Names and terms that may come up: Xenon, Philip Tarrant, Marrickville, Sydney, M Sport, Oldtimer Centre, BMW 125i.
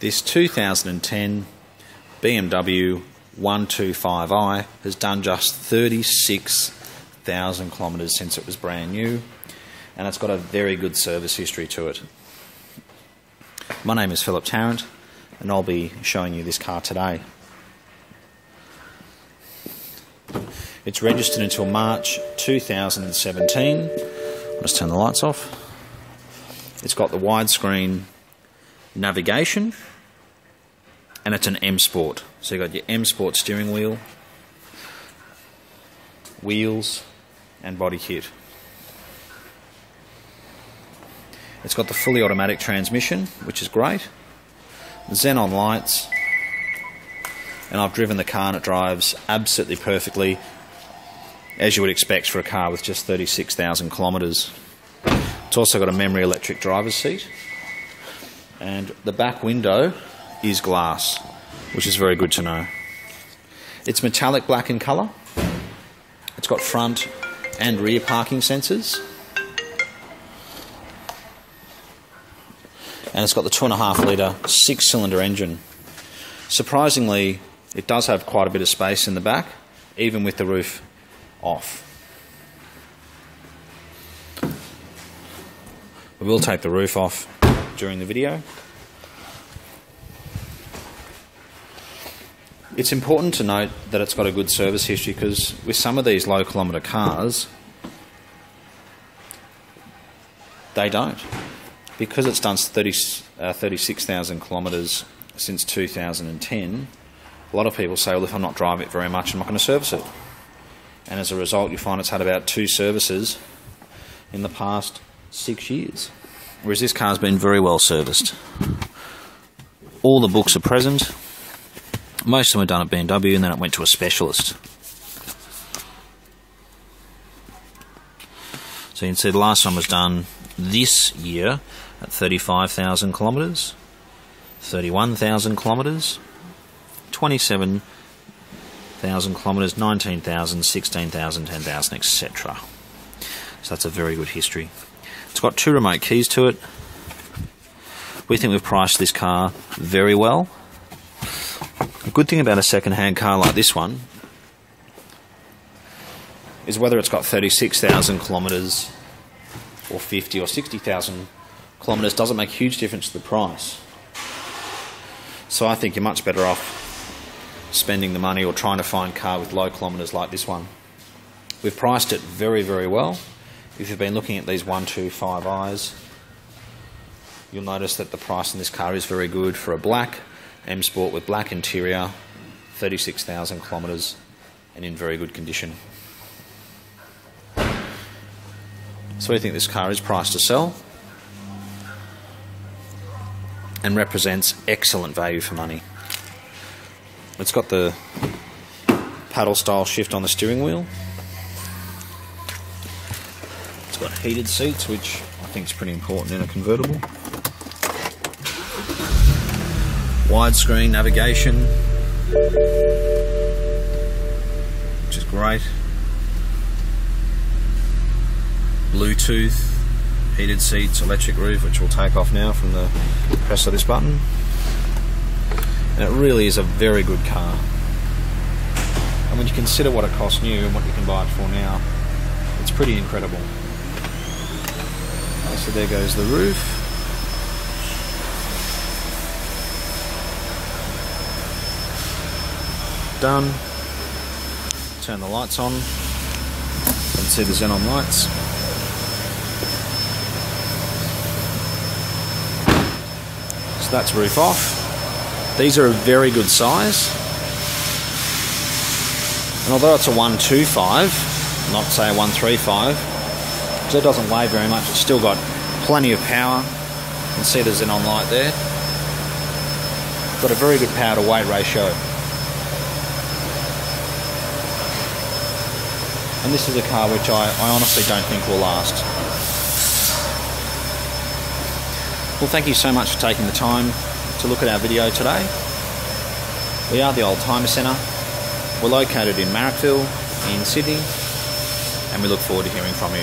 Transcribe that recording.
This 2010 BMW 125i has done just 36,000 kilometres since it was brand new, and it's got a very good service history to it. My name is Philip Tarrant, and I'll be showing you this car today. It's registered until March 2017. I'll just turn the lights off. It's got the widescreen navigation, and it's an M Sport. So you've got your M Sport steering wheel, wheels, and body kit. It's got the fully automatic transmission, which is great. Xenon lights, and I've driven the car and it drives absolutely perfectly, as you would expect for a car with just 36,000 kilometres. It's also got a memory electric driver's seat, and the back window is glass, which is very good to know. It's metallic black in colour. It's got front and rear parking sensors, and it's got the 2.5 litre 6-cylinder engine. Surprisingly, it does have quite a bit of space in the back, even with the roof off. We will take the roof off during the video. It's important to note that it's got a good service history, because with some of these low kilometre cars, they don't. Because it's done 36,000 kilometres since 2010, a lot of people say, well, if I'm not driving it very much, I'm not going to service it. And as a result, you find it's had about 2 services in the past 6 years. Whereas this car's been very well serviced. All the books are present. Most of them are done at BMW, and then it went to a specialist. So you can see the last one was done this year at 35,000 kilometres, 31,000 kilometres, 27,000 kilometres, 19,000, 16,000, 10,000, etc. So that's a very good history. It's got 2 remote keys to it. We think we've priced this car very well. The good thing about a second-hand car like this one is whether it's got 36,000 kilometres or 50 or 60,000 kilometres doesn't make a huge difference to the price. So I think you're much better off spending the money or trying to find a car with low kilometres like this one. We've priced it very, very well. If you've been looking at these 125i's, you'll notice that the price in this car is very good for a black M Sport with black interior, 36,000 kilometres, and in very good condition. So we think this car is priced to sell and represents excellent value for money. It's got the paddle style shift on the steering wheel. It's got heated seats, which I think is pretty important in a convertible. Widescreen navigation, which is great. Bluetooth, heated seats, electric roof, which we'll take off now from the press of this button. And it really is a very good car. And when you consider what it costs new and what you can buy it for now, it's pretty incredible. So there goes the roof. Done. Turn the lights on. You can see the Xenon lights. So that's roof off. These are a very good size, and although it's a 125, not say a 135, because it doesn't weigh very much, it's still got plenty of power. You can see the Xenon light there. Got a very good power to weight ratio, and this is a car which I honestly don't think will last. Well, thank you so much for taking the time to look at our video today. We are the Oldtimer Centre. We're located in Marrickville in Sydney, and we look forward to hearing from you.